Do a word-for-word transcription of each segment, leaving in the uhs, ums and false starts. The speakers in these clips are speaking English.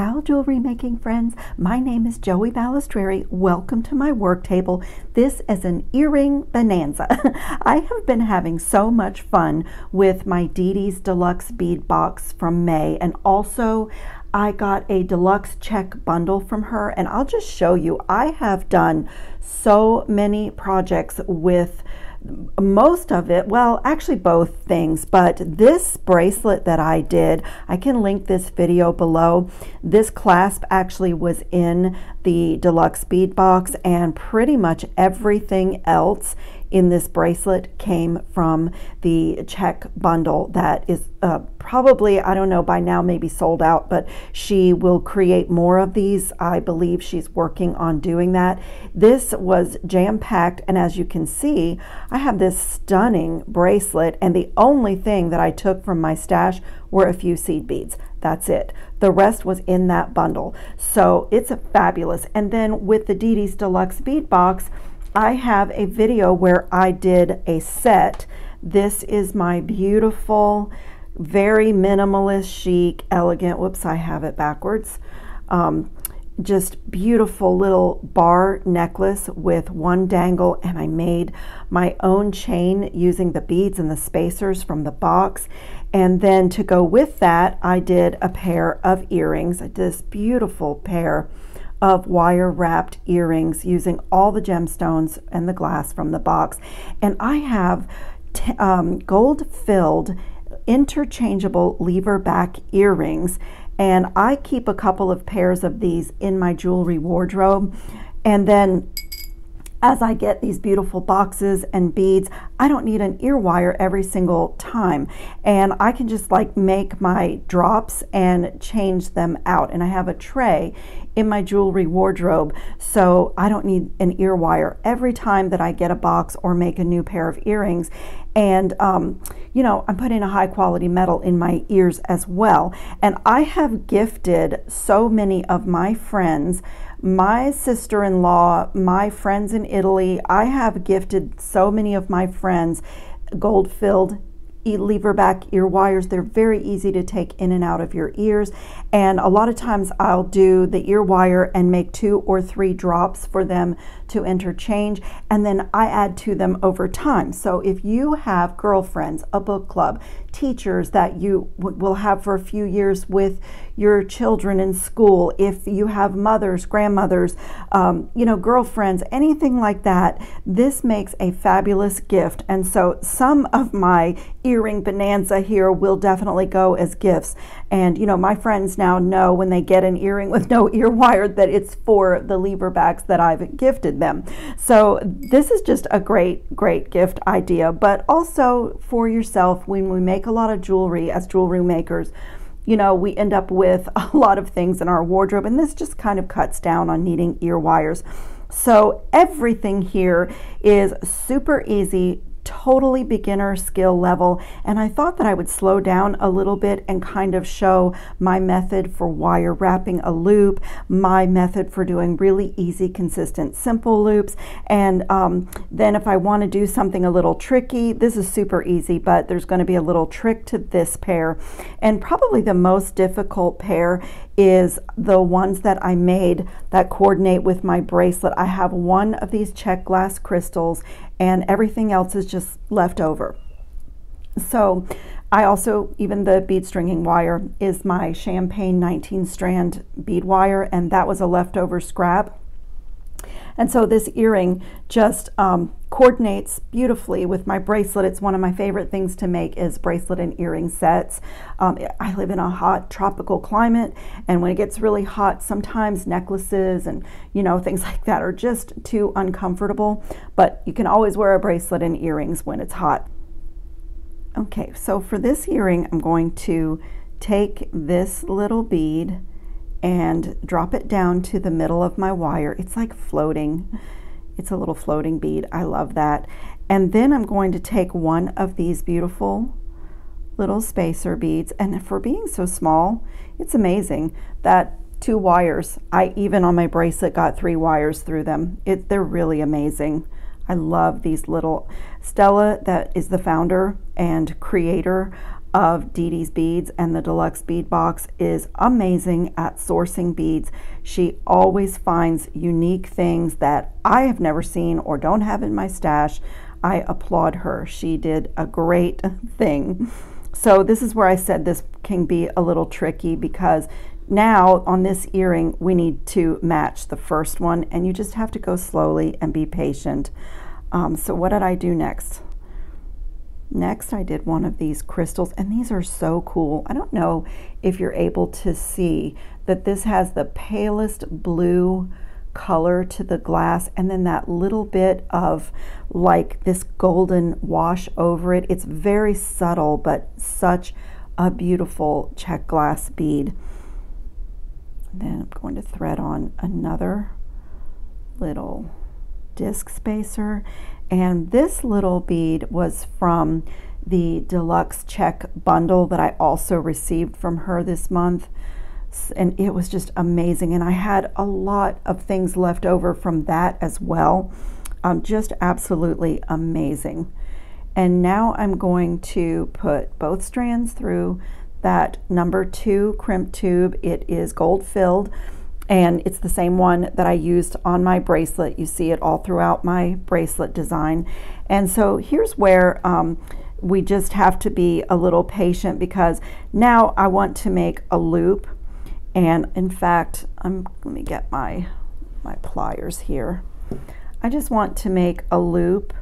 How jewelry making friends, my name is Joey Balistrieri. Welcome to my work table. This is an earring bonanza. I have been having so much fun with my Didi's Deluxe Bead Box from May, and also I got a deluxe Czech bundle from her, and I'll just show you. I have done so many projects with most of it, well, actually both things, but this bracelet that I did, I can link this video below. This clasp actually was in the deluxe bead box, and pretty much everything else in this bracelet came from the Czech bundle that is uh, probably, I don't know, by now maybe sold out, but she will create more of these. I believe she's working on doing that. This was jam-packed, and as you can see, I have this stunning bracelet, and the only thing that I took from my stash were a few seed beads. That's it. The rest was in that bundle. So it's fabulous. And then with the Didi's Deluxe Bead Box, I have a video where I did a set. This is my beautiful, very minimalist, chic, elegant, whoops, I have it backwards, um, just beautiful little bar necklace with one dangle, and I made my own chain using the beads and the spacers from the box. And then to go with that, I did a pair of earrings. I did this beautiful pair of wire wrapped earrings using all the gemstones and the glass from the box. And I have t um, gold filled interchangeable lever back earrings. And I keep a couple of pairs of these in my jewelry wardrobe. And then as I get these beautiful boxes and beads, I don't need an ear wire every single time. And I can just like make my drops and change them out. And I have a tray in my jewelry wardrobe, so I don't need an ear wire every time that I get a box or make a new pair of earrings. And um, you know, I'm putting a high quality metal in my ears as well. And I have gifted so many of my friends, my sister-in-law, my friends in Italy. I have gifted so many of my friends gold-filled lever back ear wires. They're very easy to take in and out of your ears, and a lot of times I'll do the ear wire and make two or three drops for them to interchange, and then I add to them over time. So if you have girlfriends, a book club, teachers that you will have for a few years with your children in school, if you have mothers, grandmothers, um, you know, girlfriends, anything like that, this makes a fabulous gift. And so some of my earring bonanza here will definitely go as gifts. And you know, my friends now know when they get an earring with no ear wire that it's for the lever backs that I've gifted them. So this is just a great, great gift idea, but also for yourself. When we make a lot of jewelry as jewelry makers, you know, we end up with a lot of things in our wardrobe, and this just kind of cuts down on needing ear wires. So everything here is super easy, totally beginner skill level, and I thought that I would slow down a little bit and kind of show my method for wire wrapping a loop, my method for doing really easy, consistent, simple loops, and um, then if I want to do something a little tricky, this is super easy, but there's going to be a little trick to this pair. And probably the most difficult pair is the ones that I made that coordinate with my bracelet. I have one of these Czech glass crystals, and everything else is just left over. So I also, even the bead stringing wire is my champagne nineteen strand bead wire, and that was a leftover scrap. And so this earring just um, coordinates beautifully with my bracelet. It's one of my favorite things to make is bracelet and earring sets. Um, I live in a hot tropical climate, and when it gets really hot, sometimes necklaces and, you know, things like that are just too uncomfortable, but you can always wear a bracelet and earrings when it's hot. Okay, so for this earring, I'm going to take this little bead and drop it down to the middle of my wire. It's like floating. It's a little floating bead. I love that. And then I'm going to take one of these beautiful little spacer beads. And for being so small, it's amazing that two wires, I even on my bracelet got three wires through them. It, they're really amazing. I love these little, Stella, that is the founder and creator of Didi's Beads and the Deluxe Bead Box is amazing at sourcing beads. She always finds unique things that I have never seen or don't have in my stash. I applaud her. She did a great thing. So this is where I said this can be a little tricky, because now on this earring we need to match the first one, and you just have to go slowly and be patient. Um, so what did I do next? Next, I did one of these crystals, and these are so cool. I don't know if you're able to see that this has the palest blue color to the glass, and then that little bit of like this golden wash over it. It's very subtle, but such a beautiful Czech glass bead. And then I'm going to thread on another little disc spacer. And this little bead was from the Deluxe Czech Bundle that I also received from her this month. And it was just amazing. And I had a lot of things left over from that as well. Um, just absolutely amazing. And now I'm going to put both strands through that number two crimp tube. It is gold filled. And it's the same one that I used on my bracelet. You see it all throughout my bracelet design. And so here's where um, we just have to be a little patient, because now I want to make a loop. And in fact, I'm, let me get my, my pliers here. I just want to make a loop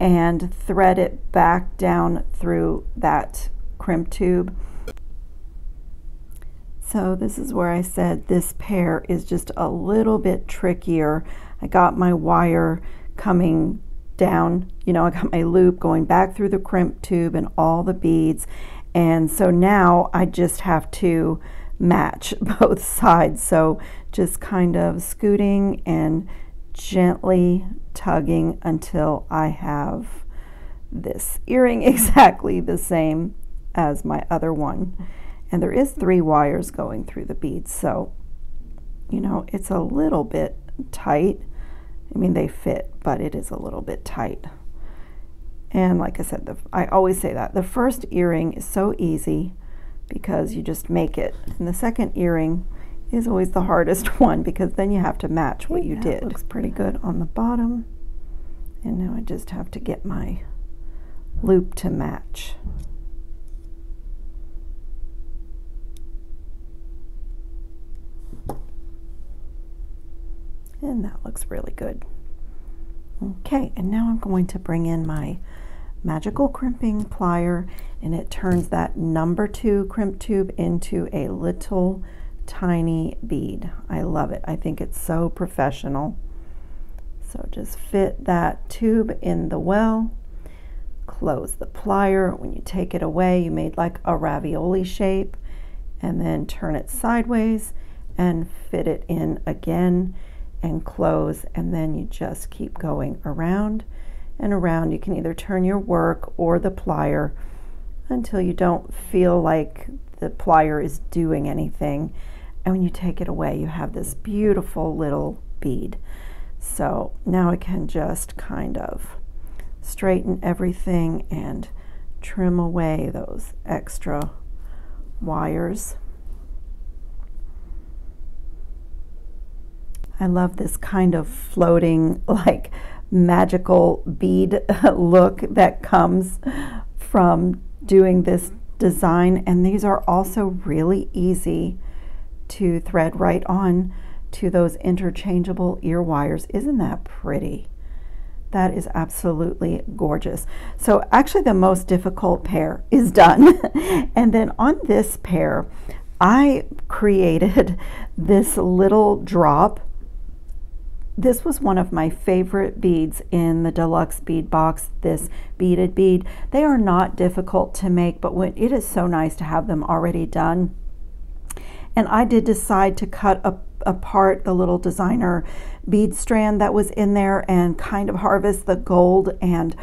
and thread it back down through that crimp tube. So this is where I said this pair is just a little bit trickier. I got my wire coming down, you know, I got my loop going back through the crimp tube and all the beads. And so now I just have to match both sides. So just kind of scooting and gently tugging until I have this earring exactly the same as my other one. And there is three wires going through the beads, so you know it's a little bit tight. I mean, they fit, but it is a little bit tight. And like I said, the, I always say that the first earring is so easy because you just make it, and the second earring is always the hardest one, because then you have to match what you did. Looks pretty good on the bottom, and now I just have to get my loop to match. And that looks really good. Okay, and now I'm going to bring in my magical crimping plier, and it turns that number two crimp tube into a little tiny bead. I love it. I think it's so professional. So just fit that tube in the well, close the plier. When you take it away, you made like a ravioli shape, and then turn it sideways and fit it in again and close, and then you just keep going around and around. You can either turn your work or the plier until you don't feel like the plier is doing anything, and when you take it away you have this beautiful little bead. So now I can just kind of straighten everything and trim away those extra wires. I love this kind of floating, like, magical bead look that comes from doing this design. And these are also really easy to thread right on to those interchangeable ear wires. Isn't that pretty? That is absolutely gorgeous. So actually the most difficult pair is done. And then on this pair, I created this little drop. This was one of my favorite beads in the Deluxe Bead Box, this beaded bead. They are not difficult to make, but when, it is so nice to have them already done. And I did decide to cut a, apart the little designer bead strand that was in there and kind of harvest the gold. And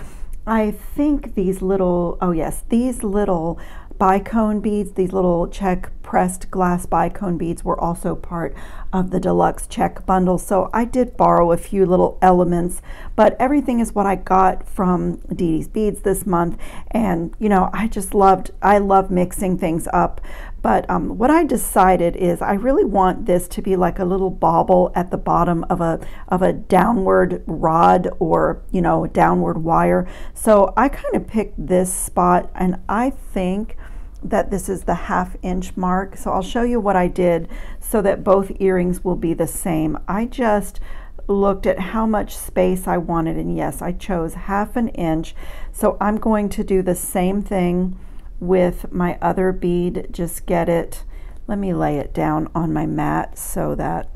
I think these little, oh yes, these little bicone beads, these little Czech pressed glass bicone beads, were also part of the deluxe Czech bundle. So I did borrow a few little elements, but everything is what I got from Didi's Beads this month. And you know, I just loved, I love mixing things up. But um, what I decided is I really want this to be like a little bauble at the bottom of a of a downward rod, or you know, downward wire. So I kind of picked this spot, and I think that this is the half inch mark. So I'll show you what I did so that both earrings will be the same. I just looked at how much space I wanted, and yes, I chose half an inch. So I'm going to do the same thing with my other bead. Just get it, let me lay it down on my mat so that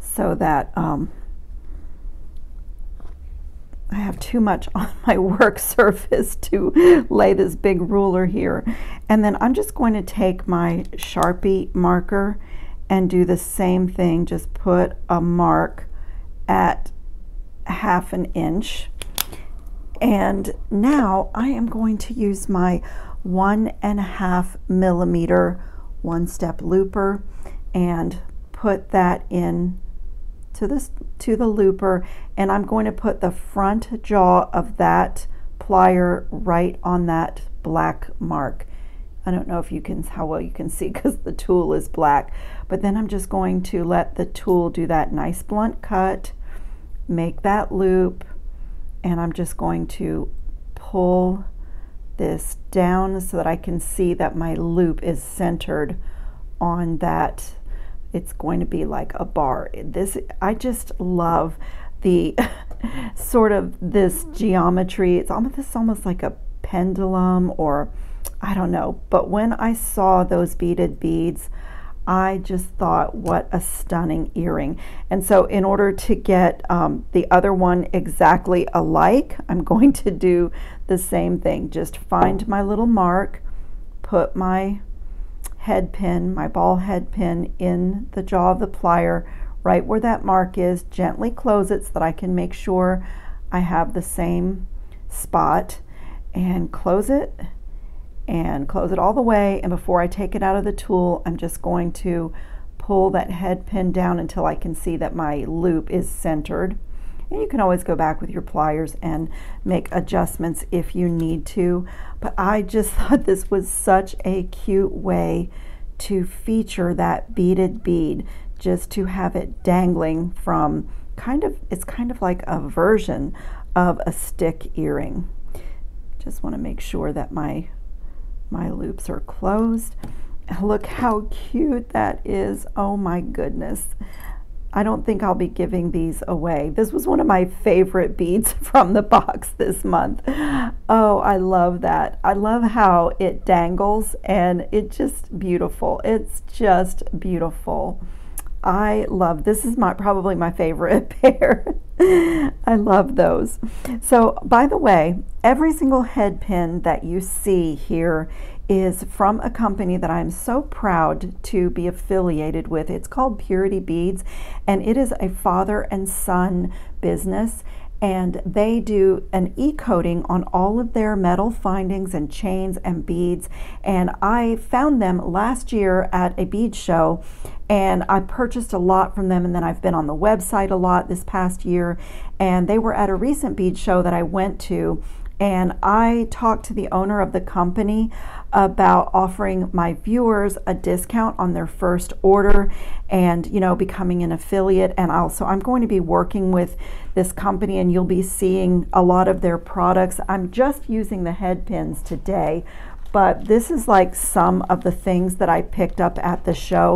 so that um, I have too much on my work surface to lay this big ruler here. And then I'm just going to take my Sharpie marker and do the same thing, just put a mark at half an inch. And now I am going to use my one and a half millimeter One Step Looper and put that in to this to the looper, and I'm going to put the front jaw of that plier right on that black mark. I don't know if you can, how well you can see, because the tool is black, but then I'm just going to let the tool do that nice blunt cut, make that loop, and I'm just going to pull this down so that I can see that my loop is centered on that. It's going to be like a bar. This, I just love the sort of this geometry. It's almost, it's almost like a pendulum, or I don't know. But when I saw those beaded beads, I just thought, what a stunning earring. And so in order to get um, the other one exactly alike, I'm going to do the same thing. Just find my little mark, put my head pin, my ball head pin, in the jaw of the plier, right where that mark is, gently close it so that I can make sure I have the same spot, and close it, and close it all the way. And before I take it out of the tool, I'm just going to pull that head pin down until I can see that my loop is centered. And you can always go back with your pliers and make adjustments if you need to. But I just thought this was such a cute way to feature that beaded bead, just to have it dangling from kind of, it's kind of like a version of a stick earring. Just want to make sure that my My loops are closed. Look how cute that is. Oh my goodness. I don't think I'll be giving these away. This was one of my favorite beads from the box this month. Oh, I love that. I love how it dangles, and it's just beautiful. It's just beautiful. I love, this is my probably my favorite pair. I love those. So by the way, every single head pin that you see here is from a company that I'm so proud to be affiliated with. It's called Purity Beads, and it is a father and son business, and they do an e-coating on all of their metal findings and chains and beads. And I found them last year at a bead show, and I purchased a lot from them, and then I've been on the website a lot this past year. And they were at a recent bead show that I went to, and I talked to the owner of the company about offering my viewers a discount on their first order, and you know, becoming an affiliate. And also I'm going to be working with this company, and you'll be seeing a lot of their products. I'm just using the head pins today, but this is like some of the things that I picked up at the show.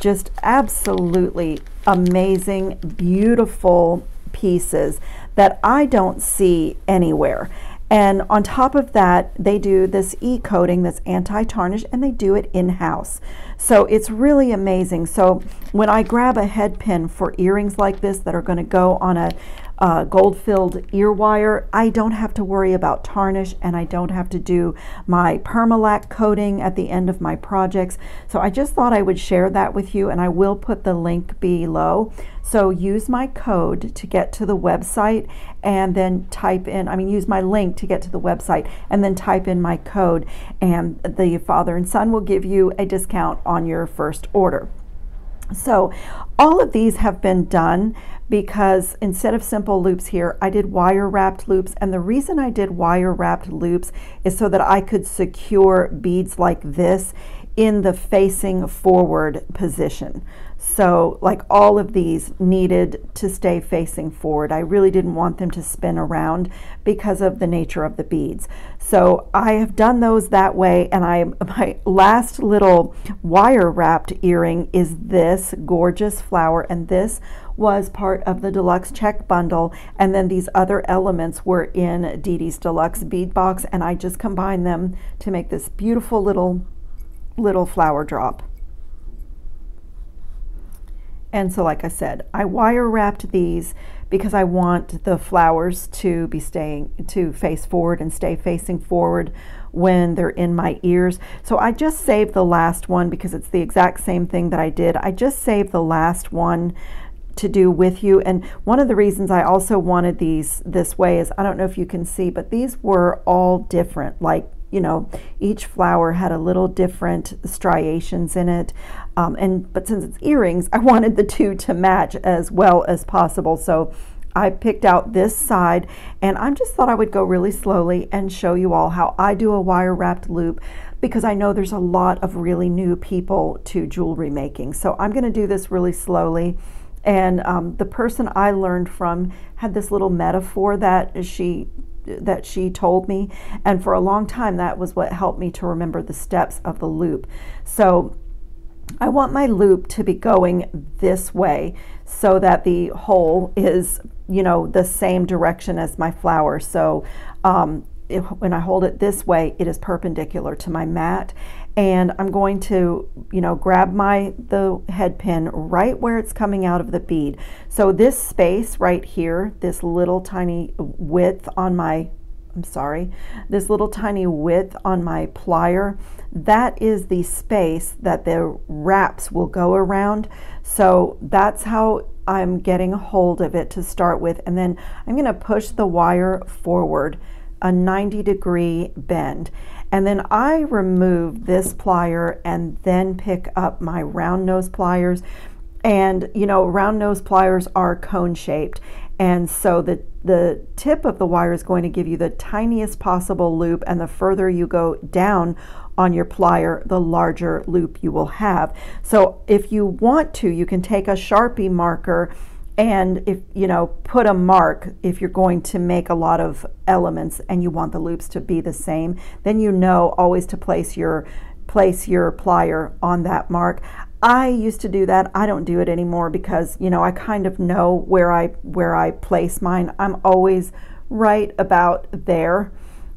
Just absolutely amazing, beautiful pieces that I don't see anywhere. And on top of that, they do this e-coating that's anti-tarnish, and they do it in-house. So it's really amazing. So when I grab a head pin for earrings like this that are going to go on a uh, gold-filled ear wire. I don't have to worry about tarnish, and I don't have to do my permalac coating at the end of my projects. So I just thought I would share that with you, and I will put the link below. So use my code to get to the website and then type in, I mean, use my link to get to the website and then type in my code, and the father and son will give you a discount on your first order. So all of these have been done because instead of simple loops here, I did wire wrapped loops. And the reason I did wire wrapped loops is so that I could secure beads like this in the facing forward position. So like all of these needed to stay facing forward. I really didn't want them to spin around because of the nature of the beads. So I have done those that way, and I my last little wire wrapped earring is this gorgeous flower, and this was part of the Deluxe Czech Bundle, and then these other elements were in Didi's Deluxe Bead Box, and I just combined them to make this beautiful little little flower drop. And so, like I said, I wire wrapped these because I want the flowers to be staying to face forward and stay facing forward when they're in my ears. So I just saved the last one because it's the exact same thing that I did. I just saved the last one to do with you. And one of the reasons I also wanted these this way is, I don't know if you can see, but these were all different. Like, you know, each flower had a little different striations in it, um, and but since it's earrings, I wanted the two to match as well as possible. So I picked out this side, and I just thought I would go really slowly and show you all how I do a wire wrapped loop, because I know there's a lot of really new people to jewelry making. So I'm going to do this really slowly. And um, the person I learned from had this little metaphor that she that she told me, and for a long time that was what helped me to remember the steps of the loop. So I want my loop to be going this way so that the hole is, you know, the same direction as my flower. So um, it, when I hold it this way, it is perpendicular to my mat, and I'm going to, you know, grab my the head pin right where it's coming out of the bead. So this space right here, this little tiny width on my, I'm sorry, this little tiny width on my plier, that is the space that the wraps will go around. So that's how I'm getting a hold of it to start with. And then I'm going to push the wire forward a ninety degree bend. And then I remove this plier and then pick up my round nose pliers. And you know, round nose pliers are cone shaped. And so the, the tip of the wire is going to give you the tiniest possible loop, and the further you go down on your plier, the larger loop you will have. So if you want to, you can take a Sharpie marker and, if you know, put a mark. If you're going to make a lot of elements and you want the loops to be the same, then you know always to place your place your plier on that mark. I used to do that. I don't do it anymore because, you know, I kind of know where I where I place mine. I'm always right about there.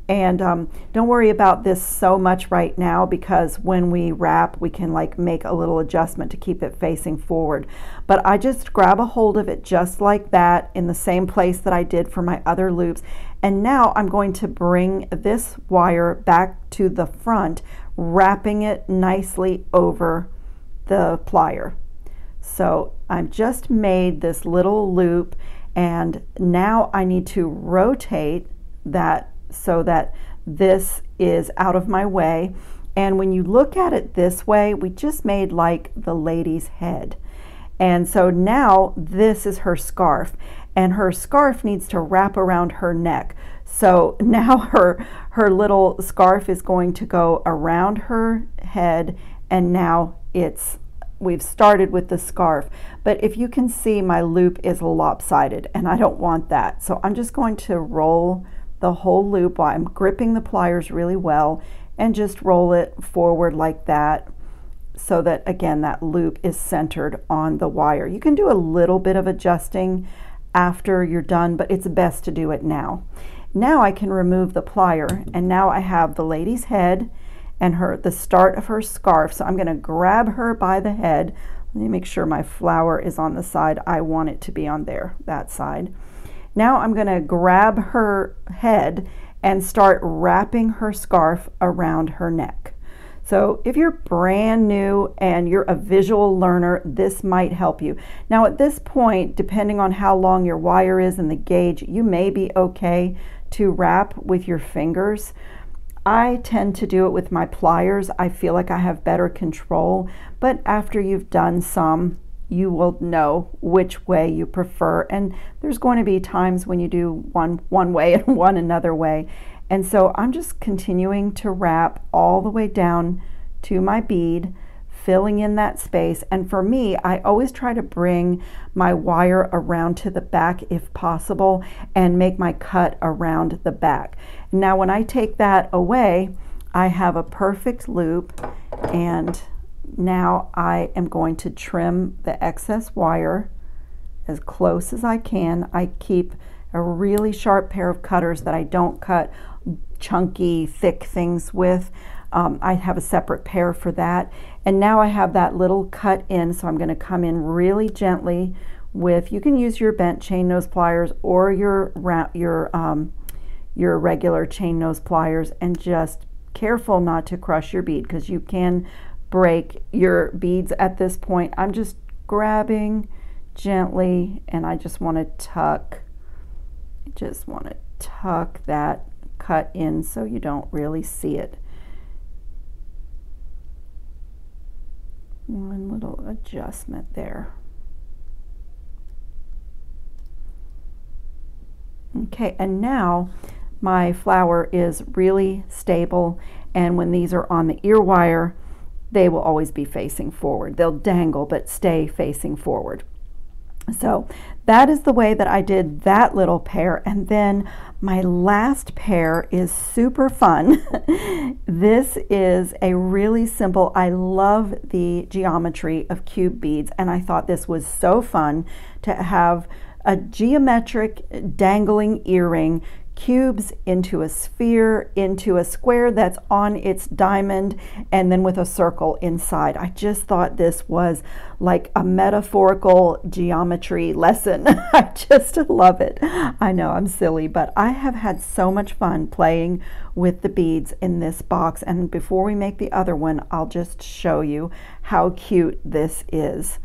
And um, don't worry about this so much right now, because when we wrap, we can like make a little adjustment to keep it facing forward. But I just grab a hold of it just like that in the same place that I did for my other loops. And now I'm going to bring this wire back to the front, wrapping it nicely over the plier. So I've just made this little loop, and now I need to rotate that so that this is out of my way. And when you look at it this way, we just made like the lady's head. And so now this is her scarf, and her scarf needs to wrap around her neck. So now her her little scarf is going to go around her head, and now it's we've started with the scarf. But if you can see, my loop is lopsided, and I don't want that. So I'm just going to roll the whole loop while I'm gripping the pliers really well, and just roll it forward like that, so that again that loop is centered on the wire. You can do a little bit of adjusting after you're done, but it's best to do it now. Now I can remove the plier, and now I have the lady's head and her the start of her scarf. So I'm going to grab her by the head. Let me make sure my flower is on the side I want it to be on there, that side. Now I'm going to grab her head and start wrapping her scarf around her neck. So if you're brand new and you're a visual learner, this might help you. Now at this point, depending on how long your wire is and the gauge, you may be okay to wrap with your fingers. I tend to do it with my pliers. I feel like I have better control, but after you've done some, you will know which way you prefer. And there's going to be times when you do one one way and one another way. And so I'm just continuing to wrap all the way down to my bead, filling in that space. And for me, I always try to bring my wire around to the back if possible and make my cut around the back. Now when I take that away, I have a perfect loop, and now I am going to trim the excess wire as close as I can. I keep a really sharp pair of cutters that I don't cut chunky, thick things with. Um, I have a separate pair for that. And now I have that little cut in, so I'm going to come in really gently with, you can use your bent chain nose pliers or your, your, um, your regular chain nose pliers, and just careful not to crush your bead because you can break your beads at this point. I'm just grabbing gently, and I just want to tuck just want to tuck that cut in so you don't really see it. One little adjustment there. Okay, and now my flower is really stable, and when these are on the ear wire, they will always be facing forward. They'll dangle but stay facing forward. So that is the way that I did that little pair. And then my last pair is super fun. This is a really simple, I love the geometry of cube beads, and I thought this was so fun to have a geometric dangling earring, cubes into a sphere, into a square that's on its diamond, and then with a circle inside. I just thought this was like a metaphorical geometry lesson. I just love it. I know I'm silly, but I have had so much fun playing with the beads in this box. And before we make the other one, I'll just show you how cute this is.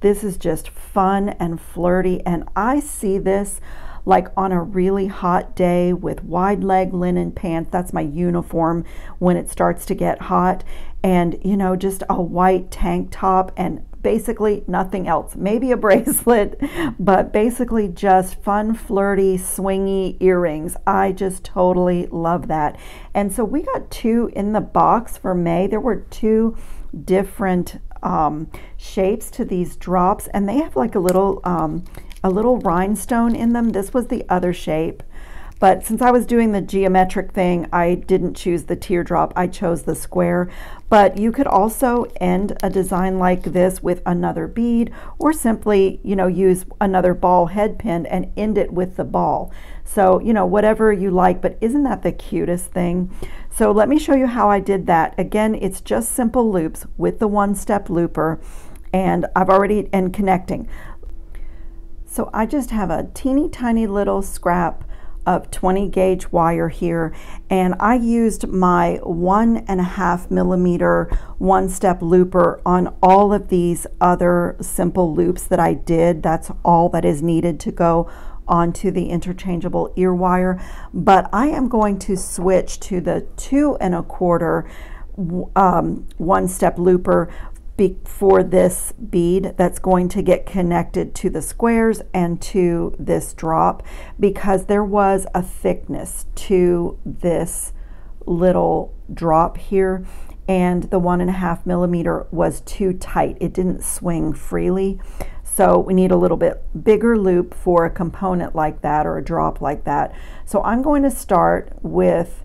This is just fun and flirty, and I see this like on a really hot day with wide leg linen pants. That's my uniform when it starts to get hot. And you know, just a white tank top and basically nothing else. Maybe a bracelet, but basically just fun, flirty, swingy earrings. I just totally love that. And so we got two in the box for May. There were two different um, shapes to these drops, and they have like a little, um, a little rhinestone in them. This was the other shape, but since I was doing the geometric thing, I didn't choose the teardrop. I chose the square, but you could also end a design like this with another bead, or simply, you know, use another ball head pin and end it with the ball. So, you know, whatever you like, but isn't that the cutest thing? So let me show you how I did that. Again, it's just simple loops with the One Step Looper, and I've already, and connecting. So I just have a teeny tiny little scrap of twenty gauge wire here, and I used my one and a half millimeter One Step Looper on all of these other simple loops that I did. That's all that is needed to go onto the interchangeable ear wire, but I am going to switch to the two and a quarter um, One Step Looper for this bead that's going to get connected to the squares and to this drop, because there was a thickness to this little drop here, and the one and a half millimeter was too tight. It didn't swing freely. So we need a little bit bigger loop for a component like that, or a drop like that. So I'm going to start with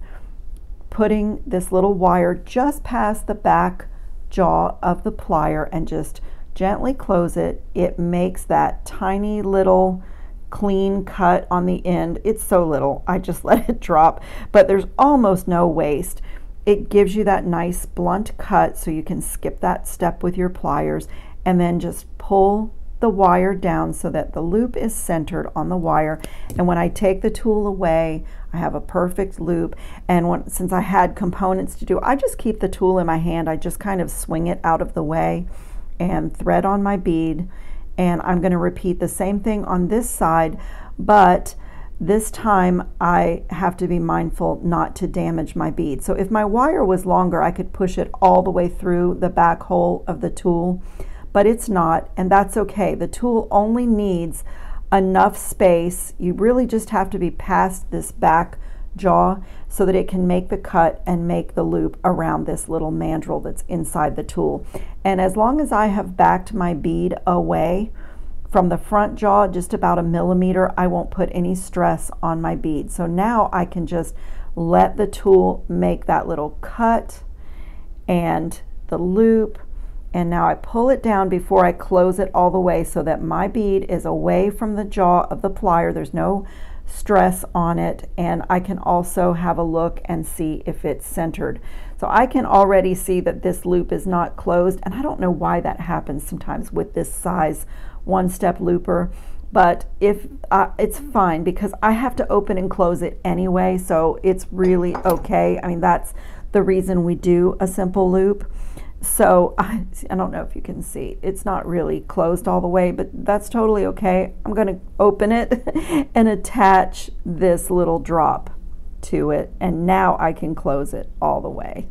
putting this little wire just past the back jaw of the plier and just gently close it. It makes that tiny little clean cut on the end. It's so little, I just let it drop, but there's almost no waste. It gives you that nice blunt cut, so you can skip that step with your pliers and then just pull the wire down so that the loop is centered on the wire, and when I take the tool away I have a perfect loop. And when, since I had components to do, I just keep the tool in my hand, I just kind of swing it out of the way and thread on my bead. And I'm going to repeat the same thing on this side, but this time I have to be mindful not to damage my bead. So if my wire was longer, I could push it all the way through the back hole of the tool, but it's not, and that's okay. The tool only needs enough space. You really just have to be past this back jaw so that it can make the cut and make the loop around this little mandrel that's inside the tool. And as long as I have backed my bead away from the front jaw just about a millimeter, I won't put any stress on my bead. So now I can just let the tool make that little cut and the loop, and now I pull it down before I close it all the way so that my bead is away from the jaw of the plier. There's no stress on it, and I can also have a look and see if it's centered. So I can already see that this loop is not closed, and I don't know why that happens sometimes with this size One Step Looper, but if uh, it's fine because I have to open and close it anyway, so it's really okay. I mean, that's the reason we do a simple loop. So I, I don't know if you can see, it's not really closed all the way, but that's totally okay. I'm going to open it and attach this little drop to it, and now I can close it all the way.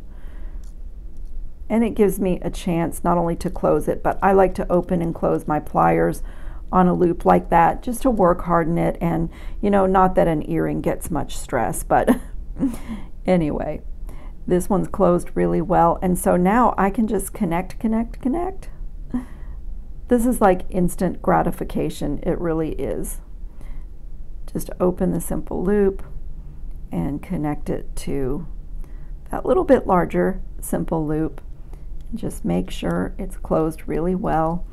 And it gives me a chance not only to close it, but I like to open and close my pliers on a loop like that just to work harden it. And you know, not that an earring gets much stress, but anyway, this one's closed really well. And so now I can just connect, connect, connect. This is like instant gratification. It really is. Just open the simple loop and connect it to that little bit larger simple loop. Just make sure it's closed really well,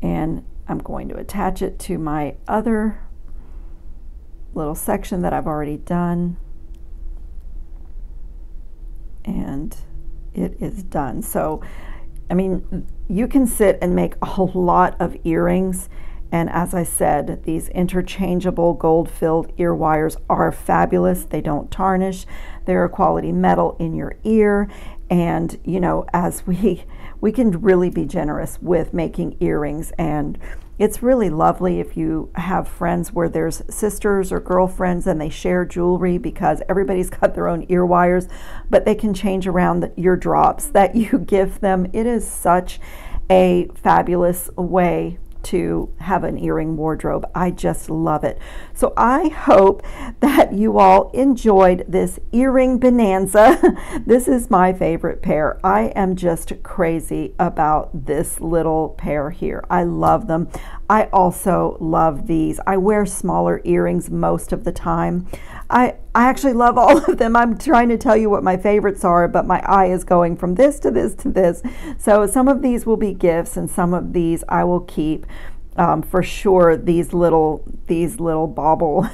and I'm going to attach it to my other little section that I've already done, and it is done. So I mean, you can sit and make a lot of earrings, and as I said, these interchangeable gold-filled ear wires are fabulous. They don't tarnish, they're a quality metal in your ear. And you know, as we we can really be generous with making earrings, and it's really lovely if you have friends where there's sisters or girlfriends and they share jewelry, because everybody's got their own ear wires, but they can change around the ear drops that you give them. It is such a fabulous way to have an earring wardrobe. I just love it. So I hope that you all enjoyed this earring bonanza. This is my favorite pair. I am just crazy about this little pair here. I love them. I also love these. I wear smaller earrings most of the time. I, I actually love all of them. I'm trying to tell you what my favorites are, but my eye is going from this to this to this. So some of these will be gifts, and some of these I will keep. Um, for sure, these little, these little bauble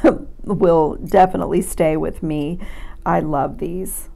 will definitely stay with me. I love these.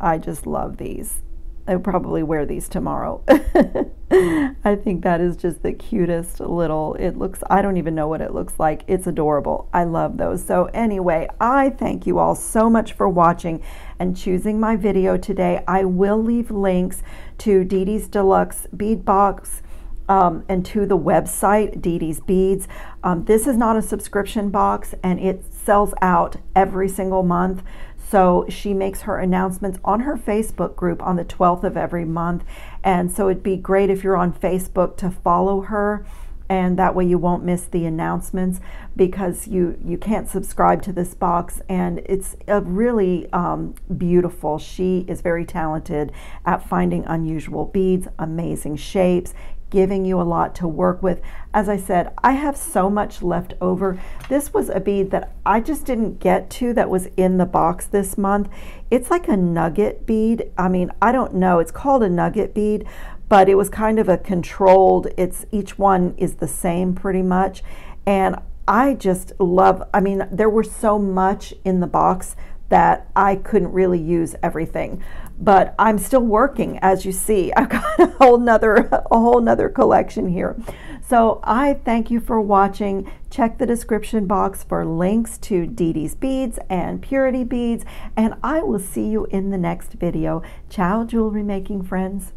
I just love these. I'll probably wear these tomorrow. I think that is just the cutest little, it looks, I don't even know what it looks like. It's adorable. I love those. So anyway, I thank you all so much for watching and choosing my video today. I will leave links to Didi's Deluxe Bead Box, Um, and to the website, Didi's Beads. Um, this is not a subscription box, and it sells out every single month. So she makes her announcements on her Facebook group on the twelfth of every month. And so it'd be great if you're on Facebook to follow her, and that way you won't miss the announcements, because you, you can't subscribe to this box. And it's a really um, beautiful. She is very talented at finding unusual beads, amazing shapes, giving you a lot to work with. As I said, I have so much left over. This was a bead that I just didn't get to that was in the box this month. It's like a nugget bead. I mean, I don't know. It's called a nugget bead, but it was kind of a controlled, it's each one is the same pretty much. And I just love, I mean, there were so much in the box that I couldn't really use everything, but I'm still working. As you see, I've got a whole nother a whole nother collection here. So I thank you for watching. Check the description box for links to Didi's Beads and Purity Beads, and I will see you in the next video. Ciao, jewelry making friends.